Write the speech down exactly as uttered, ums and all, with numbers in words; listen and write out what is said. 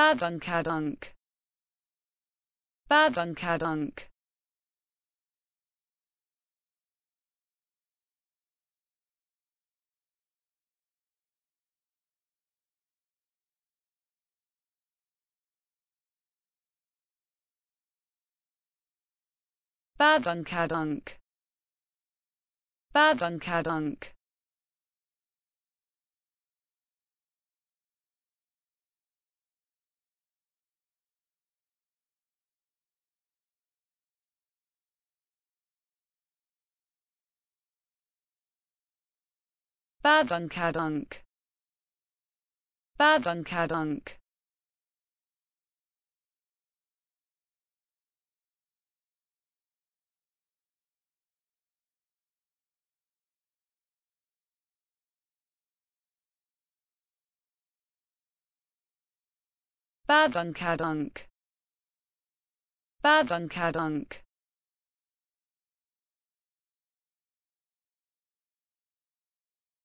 Badunkadunk, Badunkadunk. Badunkadunk, Badunkadunk. Badunkadunk, Badunkadunk. Badunkadunk, Badunkadunk.